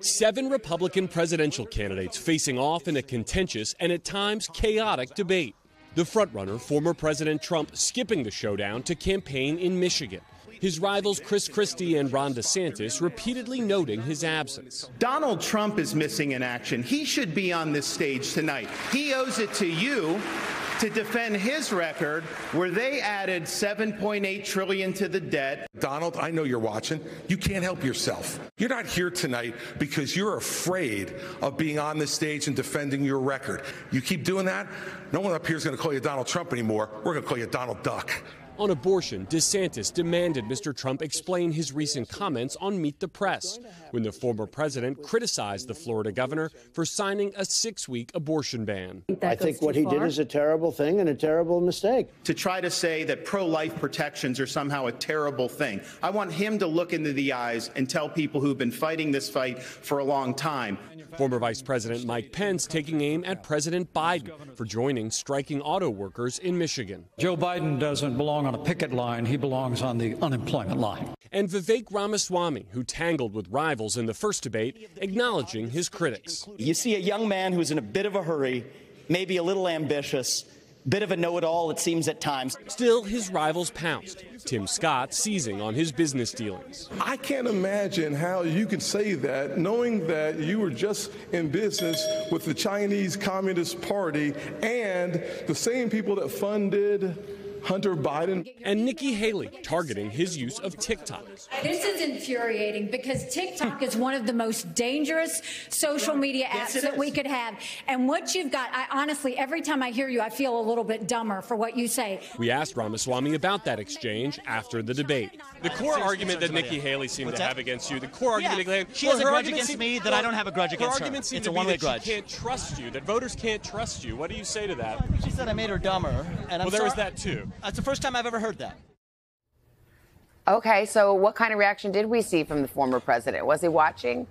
7 Republican presidential candidates facing off in a contentious and at times chaotic debate. The frontrunner, former President Trump, skipping the showdown to campaign in Michigan. His rivals Chris Christie and Ron DeSantis repeatedly noting his absence. Donald Trump is missing in action. He should be on this stage tonight. He owes it to you to defend his record where they added $7.8 trillion to the debt. Donald, I know you're watching. You can't help yourself. You're not here tonight because you're afraid of being on this stage and defending your record. You keep doing that, no one up here is going to call you Donald Trump anymore. We're going to call you Donald Duck. On abortion, DeSantis demanded Mr. Trump explain his recent comments on Meet the Press when the former president criticized the Florida governor for signing a 6-week abortion ban. I think what he did is a terrible thing and a terrible mistake. To try to say that pro-life protections are somehow a terrible thing. I want him to look into the eyes and tell people who've been fighting this fight for a long time. Former Vice President Mike Pence taking aim at President Biden for joining striking auto workers in Michigan. Joe Biden doesn't belong on a picket line, he belongs on the unemployment line. And Vivek Ramaswamy, who tangled with rivals in the first debate, acknowledging his critics. You see a young man who's in a bit of a hurry, maybe a little ambitious, bit of a know-it-all, it seems at times. Still, his rivals pounced, Tim Scott seizing on his business dealings. I can't imagine how you could say that, knowing that you were just in business with the Chinese Communist Party and the same people that funded Hunter Biden. And Nikki Haley targeting his use of TikTok. This is infuriating because TikTok is one of the most dangerous social media apps that we could have. And what you've got, I honestly, every time I hear you, I feel a little bit dumber for what you say. We asked Ramaswamy about that exchange after the debate. The core argument that Nikki Haley seemed to have against you, the core argument that she has a grudge against me, that I don't have a grudge against her. It's a one-way grudge. She can't trust you, that voters can't trust you. What do you say to that? She said I made her dumber. And well, there was that too. That's the first time I've ever heard that. Okay, so what kind of reaction did we see from the former president? Was he watching?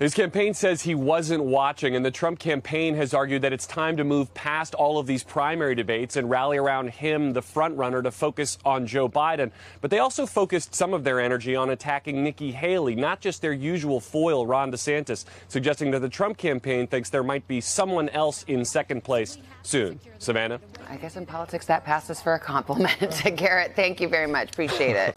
His campaign says he wasn't watching, and the Trump campaign has argued that it's time to move past all of these primary debates and rally around him, the frontrunner, to focus on Joe Biden. But they also focused some of their energy on attacking Nikki Haley, not just their usual foil, Ron DeSantis, suggesting that the Trump campaign thinks there might be someone else in second place soon. Savannah? I guess in politics that passes for a compliment. Garrett, thank you very much. Appreciate it.